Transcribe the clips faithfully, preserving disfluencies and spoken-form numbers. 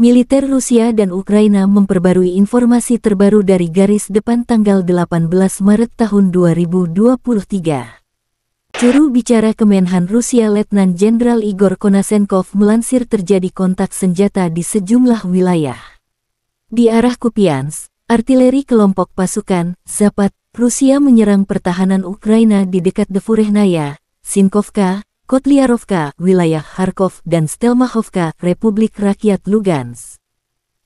militer Rusia dan Ukraina memperbarui informasi terbaru dari garis depan tanggal delapan belas Maret tahun dua ribu dua puluh tiga. Juru bicara Kemenhan Rusia Letnan Jenderal Igor Konashenkov melansir terjadi kontak senjata di sejumlah wilayah. Di arah Kupiansk, artileri kelompok pasukan Zapat Rusia menyerang pertahanan Ukraina di dekat Devurehnaya, Sinkovka, Kotliarovka, wilayah Kharkov dan Stelmahovka, Republik Rakyat Lugansk.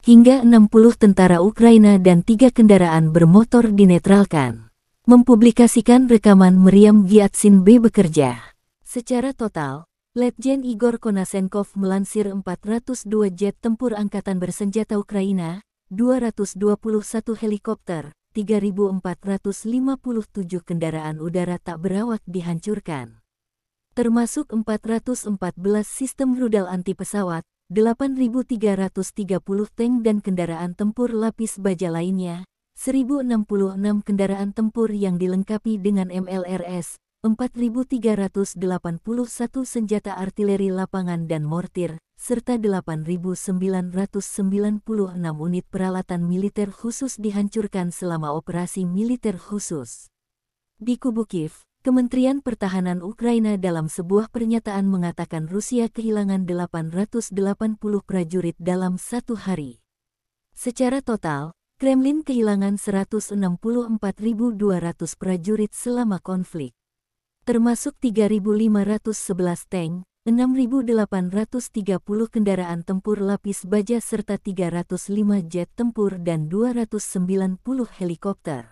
Hingga enam puluh tentara Ukraina dan tiga kendaraan bermotor dinetralkan. Mempublikasikan rekaman Meriam Giatsin B bekerja. Secara total, Letjen Igor Konashenkov melansir empat ratus dua jet tempur angkatan bersenjata Ukraina, dua ratus dua puluh satu helikopter, tiga ribu empat ratus lima puluh tujuh kendaraan udara tak berawak dihancurkan, termasuk empat ratus empat belas sistem rudal anti pesawat, delapan ribu tiga ratus tiga puluh tank dan kendaraan tempur lapis baja lainnya, seribu enam puluh enam kendaraan tempur yang dilengkapi dengan M L R S, empat ribu tiga ratus delapan puluh satu senjata artileri lapangan dan mortir, serta delapan ribu sembilan ratus sembilan puluh enam unit peralatan militer khusus dihancurkan selama operasi militer khusus. Di Kubukiv, Kementerian Pertahanan Ukraina dalam sebuah pernyataan mengatakan Rusia kehilangan delapan ratus delapan puluh prajurit dalam satu hari. Secara total, Kremlin kehilangan seratus enam puluh empat ribu dua ratus prajurit selama konflik, termasuk tiga ribu lima ratus sebelas tank, enam ribu delapan ratus tiga puluh kendaraan tempur lapis baja serta tiga ratus lima jet tempur dan dua ratus sembilan puluh helikopter.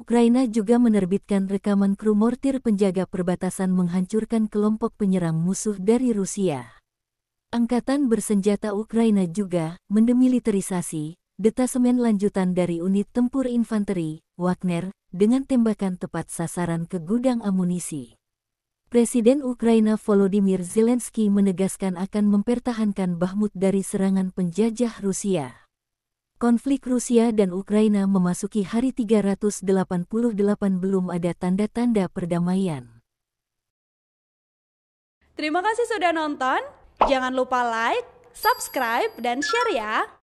Ukraina juga menerbitkan rekaman kru mortir penjaga perbatasan menghancurkan kelompok penyerang musuh dari Rusia. Angkatan bersenjata Ukraina juga mendemilitarisasi detasemen lanjutan dari unit tempur infanteri, Wagner, dengan tembakan tepat sasaran ke gudang amunisi. Presiden Ukraina Volodymyr Zelensky menegaskan akan mempertahankan Bakhmut dari serangan penjajah Rusia. Konflik Rusia dan Ukraina memasuki hari tiga ratus delapan puluh delapan, belum ada tanda-tanda perdamaian. Terima kasih sudah nonton. Jangan lupa like, subscribe, dan share ya!